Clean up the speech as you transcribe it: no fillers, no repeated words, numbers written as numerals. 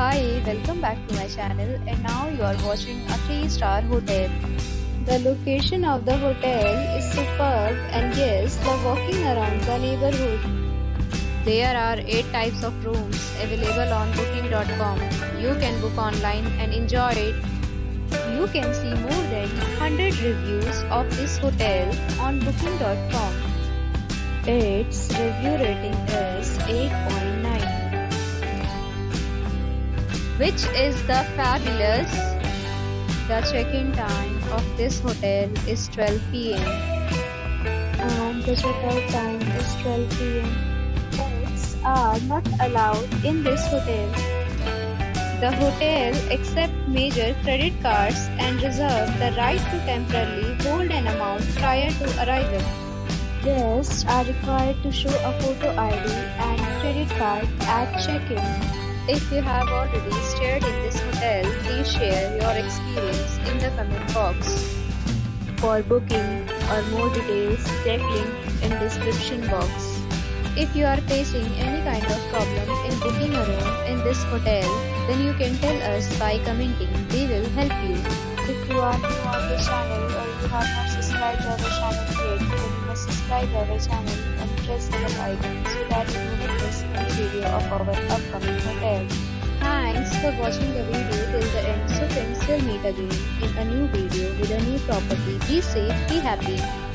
Hi, welcome back to my channel, and now you are watching a 3-star hotel. The location of the hotel is superb, and yes, love walking around the neighborhood. There are 8 types of rooms available on booking.com. You can book online and enjoy it. You can see more than 100 reviews of this hotel on booking.com. Its review rating is 8.9. which is the fabulous. The check-in time of this hotel is 12 p.m. and the check-out time is 12 p.m. Pets are not allowed in this hotel. The hotel accepts major credit cards and reserves the right to temporarily hold an amount prior to arrival. Guests are required to show a photo ID and credit card at check-in. If you have already stayed in this hotel, please share your experience in the comment box. For booking or more details, check link in description box. If you are facing any kind of problem in booking a room in this hotel, then you can tell us by commenting. We will help you. If you are new on this channel or you have not subscribed to our channel yet, then you must subscribe to our channel and press the bell icon so that you will miss any video of our upcoming hotel. Thanks for watching the video till the end. So friends, we'll meet again in a new video with a new property. Be safe, be happy.